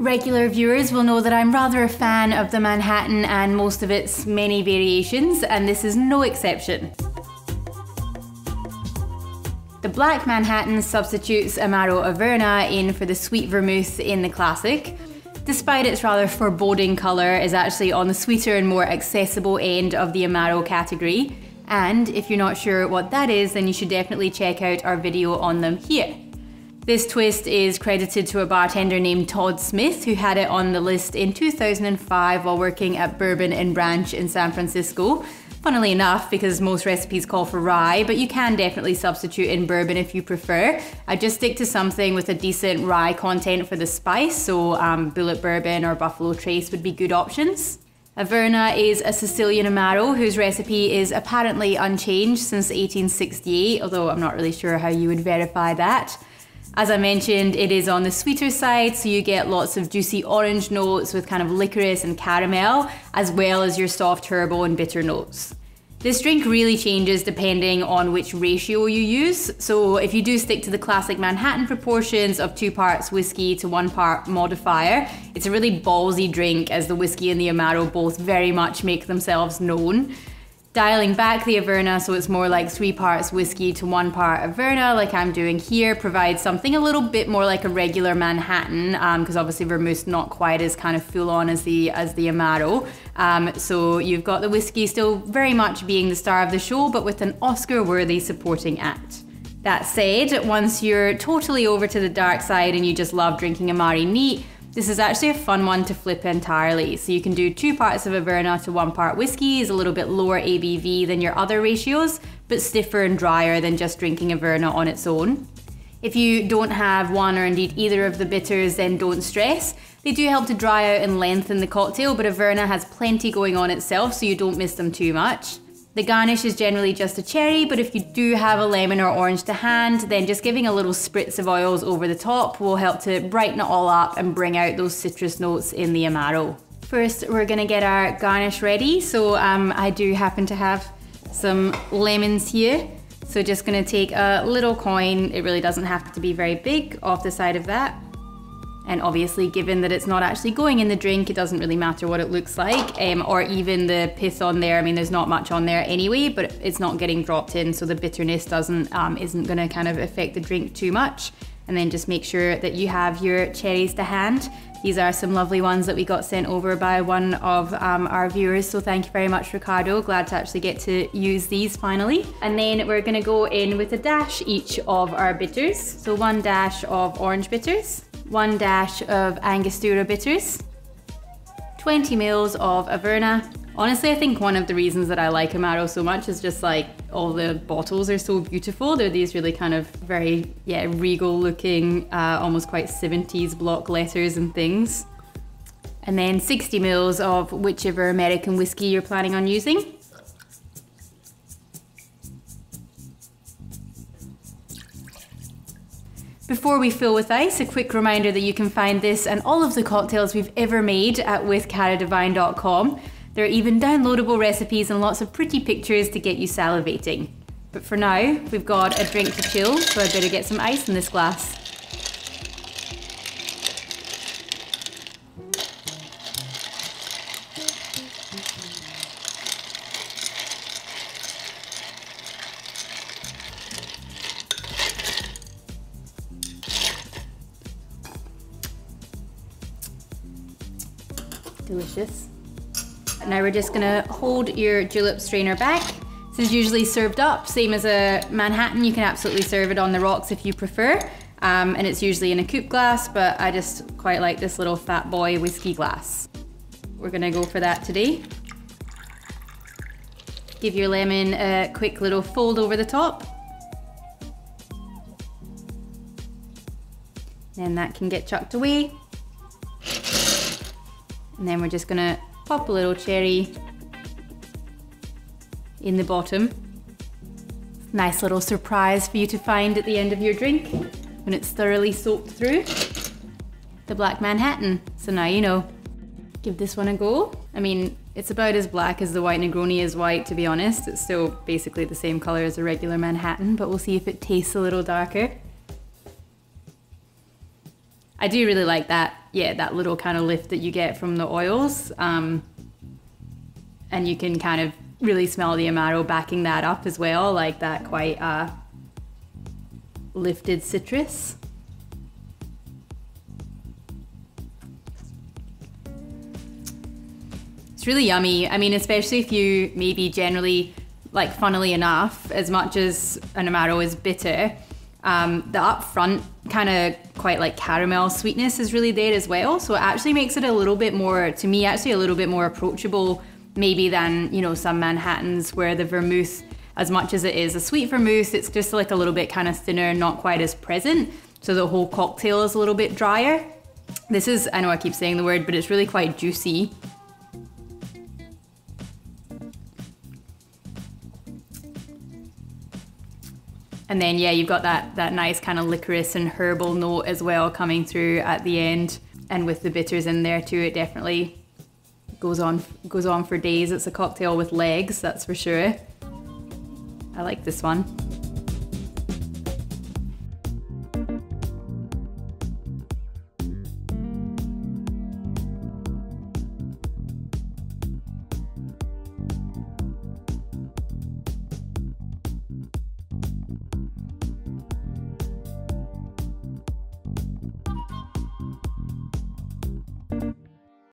Regular viewers will know that I'm rather a fan of the Manhattan and most of its many variations, and this is no exception. The Black Manhattan substitutes Amaro Averna in for the sweet vermouth in the classic. Despite its rather foreboding colour, is actually on the sweeter and more accessible end of the Amaro category. And if you're not sure what that is, then you should definitely check out our video on them here. This twist is credited to a bartender named Todd Smith, who had it on the list in 2005 while working at Bourbon and Branch in San Francisco. Funnily enough, because most recipes call for rye, but you can definitely substitute in bourbon if you prefer. I just stick to something with a decent rye content for the spice, so Bulleit bourbon or Buffalo Trace would be good options. Averna is a Sicilian Amaro whose recipe is apparently unchanged since 1868, although I'm not really sure how you would verify that. As I mentioned, it is on the sweeter side, so you get lots of juicy orange notes with kind of licorice and caramel, as well as your soft herbal and bitter notes. This drink really changes depending on which ratio you use, so if you do stick to the classic Manhattan proportions of 2 parts whiskey to 1 part modifier, it's a really ballsy drink as the whiskey and the Amaro both very much make themselves known. Dialing back the Averna so it's more like 3 parts whiskey to 1 part Averna, like I'm doing here, provides something a little bit more like a regular Manhattan, because obviously vermouth's not quite as kind of full on as the Amaro. So you've got the whiskey still very much being the star of the show, but with an Oscar-worthy supporting act. That said, once you're totally over to the dark side and you just love drinking Amari neat, this is actually a fun one to flip entirely. So you can do 2 parts of Averna to 1 part whiskey, is a little bit lower ABV than your other ratios, but stiffer and drier than just drinking Averna on its own. If you don't have one or indeed either of the bitters, then don't stress. They do help to dry out and lengthen the cocktail, but Averna has plenty going on itself, so you don't miss them too much. The garnish is generally just a cherry, but if you do have a lemon or orange to hand, then just giving a little spritz of oils over the top will help to brighten it all up and bring out those citrus notes in the Amaro. First, we're gonna get our garnish ready. So I do happen to have some lemons here. So just gonna take a little coin, it really doesn't have to be very big, off the side of that. And obviously, given that it's not actually going in the drink, it doesn't really matter what it looks like, or even the pith on there. I mean, there's not much on there anyway, but it's not getting dropped in, so the bitterness isn't gonna kind of affect the drink too much. And then just make sure that you have your cherries to hand. These are some lovely ones that we got sent over by one of our viewers, so thank you very much, Ricardo. Glad to actually get to use these finally. And then we're gonna go in with a dash each of our bitters. So 1 dash of orange bitters, 1 dash of Angostura bitters, 20 mils of Averna. Honestly, I think one of the reasons that I like Amaro so much is just like all the bottles are so beautiful. They're these really kind of very, regal looking, almost quite 70s block letters and things. And then 60 mils of whichever American whiskey you're planning on using. Before we fill with ice, a quick reminder that you can find this and all of the cocktails we've ever made at withcaradevine.com. There are even downloadable recipes and lots of pretty pictures to get you salivating. But for now, we've got a drink to chill, so I better get some ice in this glass. Delicious. Now we're just gonna hold your julep strainer back. This is usually served up, same as a Manhattan. You can absolutely serve it on the rocks if you prefer. And it's usually in a coupe glass, but I just quite like this little fat boy whiskey glass. We're gonna go for that today. Give your lemon a quick little fold over the top. Then that can get chucked away. And then we're just gonna pop a little cherry in the bottom. Nice little surprise for you to find at the end of your drink when it's thoroughly soaked through. The Black Manhattan, so now you know. Give this one a go. I mean, it's about as black as the white Negroni is white, to be honest. It's still basically the same color as a regular Manhattan, but we'll see if it tastes a little darker. I do really like that. that little kind of lift that you get from the oils. And you can kind of really smell the Amaro backing that up as well, like that quite lifted citrus. It's really yummy. I mean, especially if you maybe generally, like funnily enough, as much as an Amaro is bitter, the upfront kind of quite like caramel sweetness is really there as well. So it actually makes it a little bit more, to me, actually a little bit more approachable maybe than, you know, some Manhattans where the vermouth, as much as it is a sweet vermouth, it's just like a little bit kind of thinner, not quite as present. So the whole cocktail is a little bit drier. This is, I know I keep saying the word, but it's really quite juicy. And then, yeah, you've got that nice kind of licorice and herbal note as well coming through at the end. And with the bitters in there too, it definitely goes on for days. It's a cocktail with legs, that's for sure. I like this one.